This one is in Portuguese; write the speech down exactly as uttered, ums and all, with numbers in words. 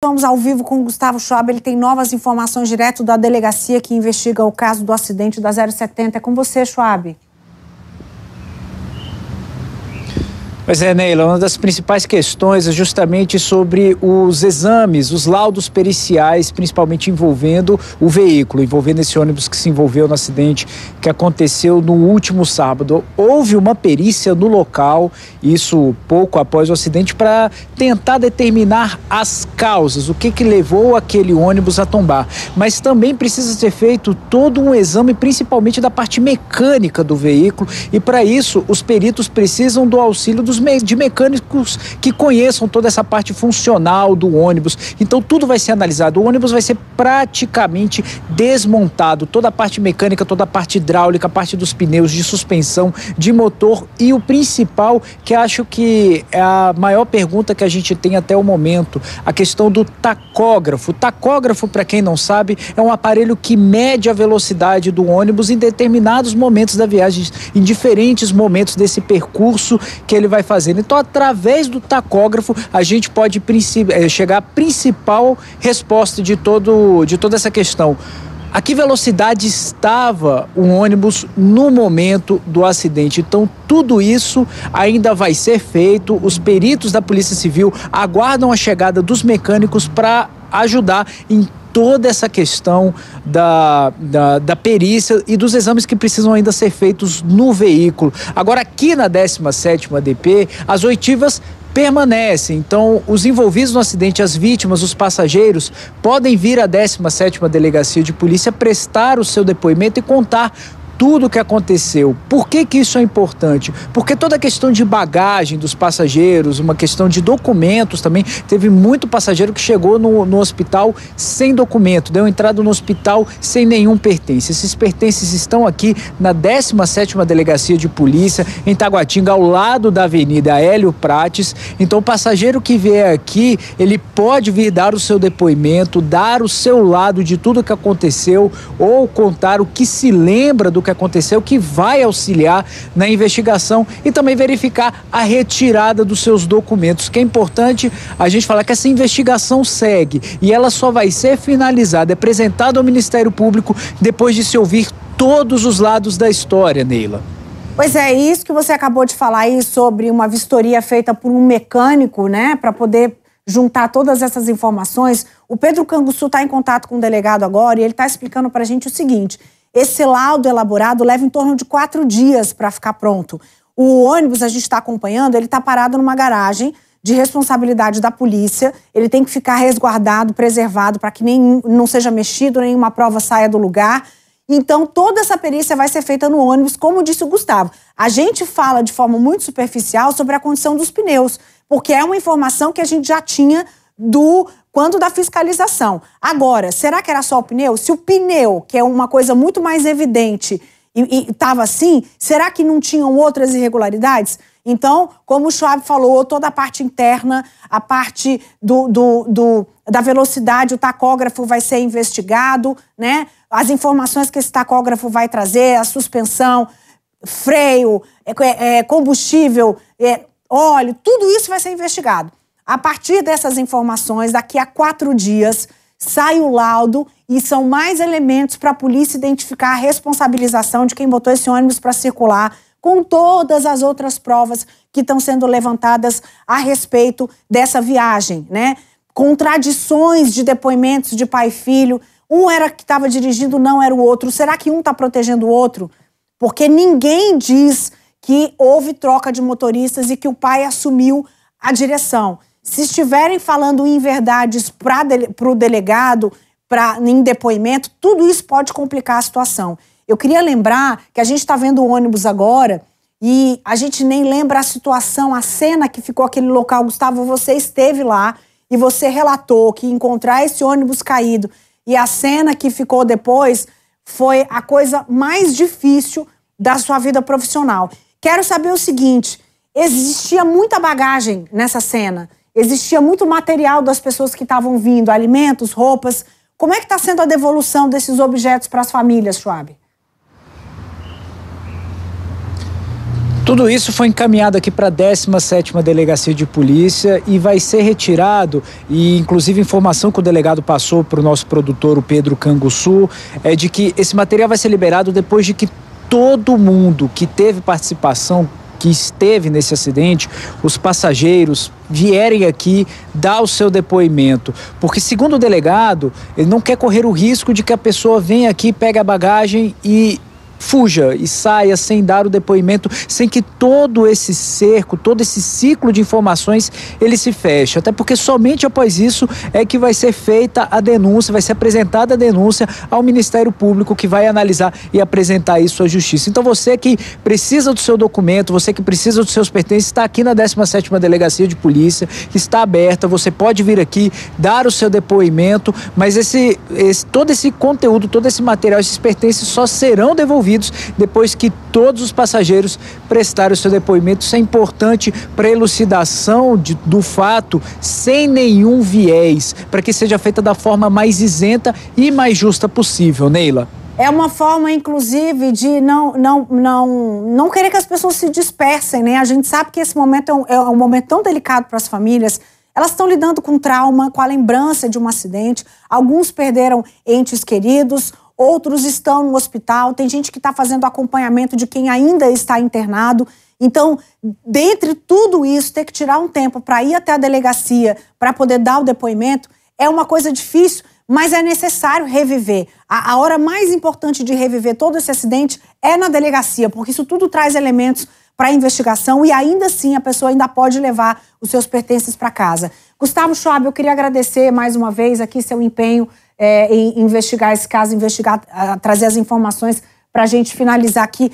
Estamos ao vivo com o Gustavo Schwab, ele tem novas informações direto da delegacia que investiga o caso do acidente da zero setenta. É com você, Schwab. Pois é, Neila, uma das principais questões é justamente sobre os exames, os laudos periciais, principalmente envolvendo o veículo, envolvendo esse ônibus que se envolveu no acidente que aconteceu no último sábado. Houve uma perícia no local, isso pouco após o acidente, para tentar determinar as causas, o que que levou aquele ônibus a tombar. Mas também precisa ser feito todo um exame, principalmente da parte mecânica do veículo, e para isso os peritos precisam do auxílio dos de mecânicos que conheçam toda essa parte funcional do ônibus. Então tudo vai ser analisado, o ônibus vai ser praticamente desmontado, toda a parte mecânica, toda a parte hidráulica, a parte dos pneus, de suspensão, de motor, e o principal, que acho que é a maior pergunta que a gente tem até o momento, a questão do tacógrafo. O tacógrafo, para quem não sabe, é um aparelho que mede a velocidade do ônibus em determinados momentos da viagem, em diferentes momentos desse percurso que ele vai fazendo. Então, através do tacógrafo, a gente pode chegar à principal resposta de, todo, de toda essa questão. A que velocidade estava o ônibus no momento do acidente? Então, tudo isso ainda vai ser feito. Os peritos da Polícia Civil aguardam a chegada dos mecânicos para ajudar em toda essa questão da, da, da perícia e dos exames que precisam ainda ser feitos no veículo. Agora, aqui na décima sétima D P, as oitivas permanece. Então, os envolvidos no acidente, as vítimas, os passageiros, podem vir à décima sétima Delegacia de Polícia prestar o seu depoimento e contar tudo o que aconteceu. Por que que isso é importante? Porque toda a questão de bagagem dos passageiros, uma questão de documentos também, teve muito passageiro que chegou no, no hospital sem documento, deu entrada no hospital sem nenhum pertence. Esses pertences estão aqui na décima sétima Delegacia de Polícia, em Taguatinga, ao lado da avenida Hélio Prates. Então, o passageiro que vier aqui, ele pode vir dar o seu depoimento, dar o seu lado de tudo o que aconteceu, ou contar o que se lembra do que aconteceu, que vai auxiliar na investigação, e também verificar a retirada dos seus documentos, que é importante a gente falar que essa investigação segue e ela só vai ser finalizada, é apresentada ao Ministério Público depois de se ouvir todos os lados da história, Neila. Pois é, isso que você acabou de falar aí sobre uma vistoria feita por um mecânico, né, para poder juntar todas essas informações. O Pedro Cangussu está em contato com o delegado agora e ele está explicando para a gente o seguinte: esse laudo elaborado leva em torno de quatro dias para ficar pronto. O ônibus, a gente está acompanhando, ele está parado numa garagem de responsabilidade da polícia. Ele tem que ficar resguardado, preservado, para que nem, não seja mexido, nenhuma prova saia do lugar. Então, toda essa perícia vai ser feita no ônibus, como disse o Gustavo. A gente fala de forma muito superficial sobre a condição dos pneus, porque é uma informação que a gente já tinha do... quanto da fiscalização. Agora, será que era só o pneu? Se o pneu, que é uma coisa muito mais evidente, estava assim, será que não tinham outras irregularidades? Então, como o Schwab falou, toda a parte interna, a parte do, do, do, da velocidade, o tacógrafo vai ser investigado, né? As informações que esse tacógrafo vai trazer, a suspensão, freio, é, é, combustível, é, óleo, tudo isso vai ser investigado. A partir dessas informações, daqui a quatro dias, sai o laudo e são mais elementos para a polícia identificar a responsabilização de quem botou esse ônibus para circular, com todas as outras provas que estão sendo levantadas a respeito dessa viagem, né? Contradições de depoimentos de pai e filho. Um era que estava dirigindo, não era o outro. Será que um está protegendo o outro? Porque ninguém diz que houve troca de motoristas e que o pai assumiu a direção. Se estiverem falando inverdades para o delegado, pra, em depoimento, tudo isso pode complicar a situação. Eu queria lembrar que a gente está vendo o ônibus agora e a gente nem lembra a situação, a cena que ficou aquele local. Gustavo, você esteve lá e você relatou que encontrar esse ônibus caído e a cena que ficou depois foi a coisa mais difícil da sua vida profissional. Quero saber o seguinte: existia muita bagagem nessa cena? Existia muito material das pessoas que estavam vindo, alimentos, roupas. Como é que está sendo a devolução desses objetos para as famílias, Schwab? Tudo isso foi encaminhado aqui para a décima sétima Delegacia de Polícia e vai ser retirado, e inclusive a informação que o delegado passou para o nosso produtor, o Pedro Cangussu, é de que esse material vai ser liberado depois de que todo mundo que teve participação, que esteve nesse acidente, os passageiros vierem aqui dar o seu depoimento. Porque, segundo o delegado, ele não quer correr o risco de que a pessoa venha aqui, pegue a bagagem e fuja e saia sem dar o depoimento, sem que todo esse cerco, todo esse ciclo de informações, ele se feche. Até porque somente após isso é que vai ser feita a denúncia, vai ser apresentada a denúncia ao Ministério Público, que vai analisar e apresentar isso à Justiça. Então você que precisa do seu documento, você que precisa dos seus pertences, está aqui na décima sétima Delegacia de Polícia, está aberta, você pode vir aqui, dar o seu depoimento, mas esse, esse, todo esse conteúdo, todo esse material, esses pertences só serão devolvidos depois que todos os passageiros prestaram o seu depoimento. Isso é importante para a elucidação de, do fato, sem nenhum viés, para que seja feita da forma mais isenta e mais justa possível, Neila. É uma forma, inclusive, de não, não, não, não querer que as pessoas se dispersem, né? A gente sabe que esse momento é um, é um momento tão delicado para as famílias. Elas estão lidando com trauma, com a lembrança de um acidente. Alguns perderam entes queridos, outros estão no hospital, tem gente que está fazendo acompanhamento de quem ainda está internado. Então, dentre tudo isso, ter que tirar um tempo para ir até a delegacia para poder dar o depoimento é uma coisa difícil, mas é necessário reviver. A, a hora mais importante de reviver todo esse acidente é na delegacia, porque isso tudo traz elementos para a investigação e ainda assim a pessoa ainda pode levar os seus pertences para casa. Gustavo Schwab, eu queria agradecer mais uma vez aqui seu empenho É, em investigar esse caso, investigar, trazer as informações para a gente finalizar aqui